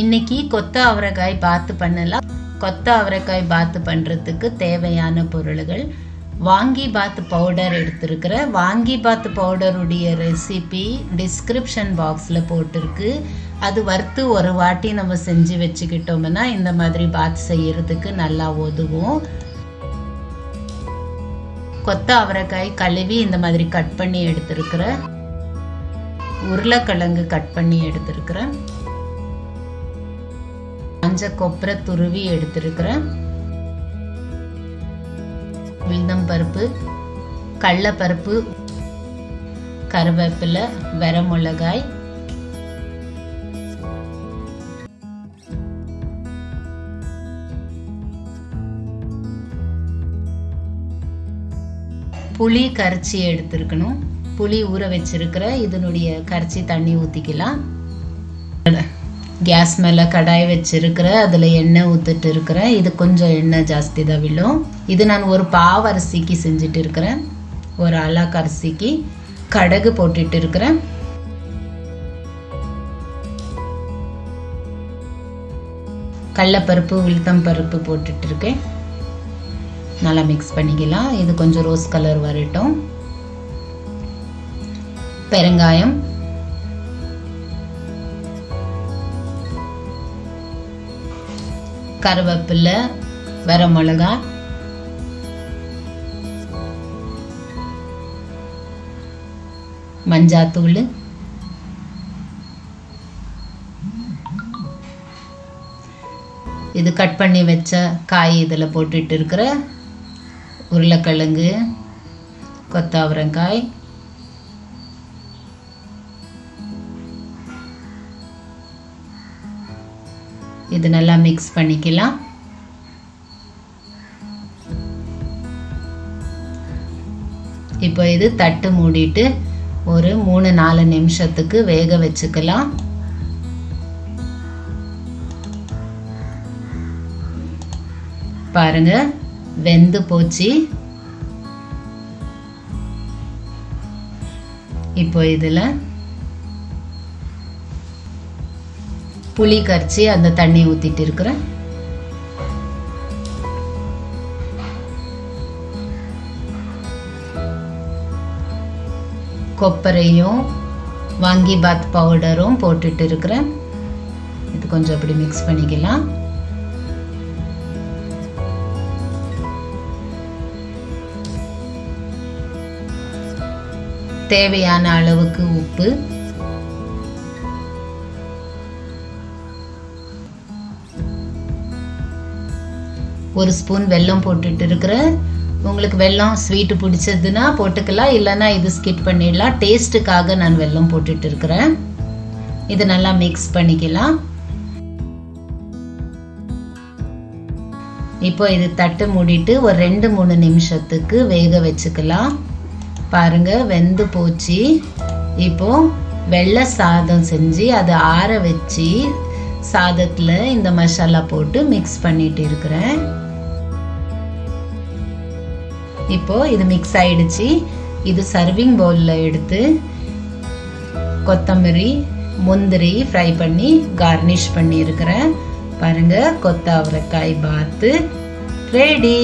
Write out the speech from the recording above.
इनकी कोत्तवरकाय बात पन्नलाम। कोत्तवरकाय बात पन्नरदुक्कु தேவையான பொருட்கள் वांगीबात पाउडर எடுத்துக்கறேன்। वांगीबात पाउडर உடைய ரெசிபி டிஸ்கிரிப்ஷன் பாக்ஸ்ல போட்டுருக்கு। அது வறுத்து ஒரு வாட்டி நம்ம செஞ்சு வெச்சிட்டோம்னா இந்த மாதிரி பாத் செய்யிறதுக்கு நல்லா உதவும்। कोत्तवरकाय கழுவி இந்த மாதிரி கட் பண்ணி எடுத்துக்கறேன்। உருளைக்கிழங்கு கட் பண்ணி எடுத்துக்கறேன்। காஞ்ச கொப்பரை துருவி எடுத்துக்கிறேன்। வில்லம் பருப்பு, கள்ள பருப்பு, கருவேப்பிலை, வரமிளகாய், புளி கரைச்சி எடுத்துக்கணும்। புளி ஊற வச்சிருக்கிற இதனுடைய கரைச்சி தண்ணி ஊத்திக்கலாம்। गैस मेल कड़ाई वह ऊतटे इतम एण् जास्ती विलुम। नान और पाव अरसी की सेजिटर और अलग अरसी की कड़क पट्टिटर कल्लपरुप्पु उल्तम परुप्पु नाला मिक्स पण्णिक्कलाम। इदु कोंजम रोज कलर वरट्टुम। पेरंगायम கருவேப்பிலை வரமிளகாய் மஞ்சள்தூள் இது கட் பண்ணி வச்ச காய் இதல போட்டுட்டு இருக்கற உருளைக்கிழங்கு கொத்தவரங்காய் இது நல்லா மிக்ஸ் பண்ணிக்கலாம்। இப்போ இது தட்டு மூடிட்டு ஒரு 3-4 நிமிஷத்துக்கு வேக வெச்சுக்கலாம்। பாருங்க வெந்து போச்சு। இப்போ இதுல पुली करची अंद तन्नी ऊतिट्टु इरुक्कुरेन। कोप्परैयुम वांगीबात पाउडरुम पोट्टु इरुक्कुरेन। इदु कोंजम अप्पडी मिक्स पण्णिक्कलाम। தேவையான அளவுக்கு உப்பு और स्पून वेल्लम पोट्टिट्टिरुक्कुरेन। उंगलुक्कु वेल्लम स्वीट पिडिच्चदुना पोट्टुक्कलाम, इल्लना इदु स्किप पण्णिडलाम। टेस्टुक्काग नान वेल्लम पोट्टिट्टिरुक्कुरेन। इदु नल्ला मिक्स पण्णिक्कलाम। इप्पो इदु तट्टु मूडिट्टु और 2-3 निमिषत्तुक्कु वेग वेच्चुक्कलाम। पारुंगा वेंदु पोच्ची। इप्पो वेल्ला सादम सेंजी अदु आर वेच्ची சாதத்துல இந்த மசாலா போட்டு மிக்ஸ் பண்ணிட்டு இருக்கறேன்। இப்போ இது மிக்ஸ் ஆயிடுச்சு। இது சர்விங் பவுல்ல எடுத்து கொத்தமல்லி முந்திரி ஃப்ரை பண்ணி கார்னிஷ் பண்ணி இருக்கறேன்। பாருங்க கொத்தவரக்காய் பாத் ரெடி।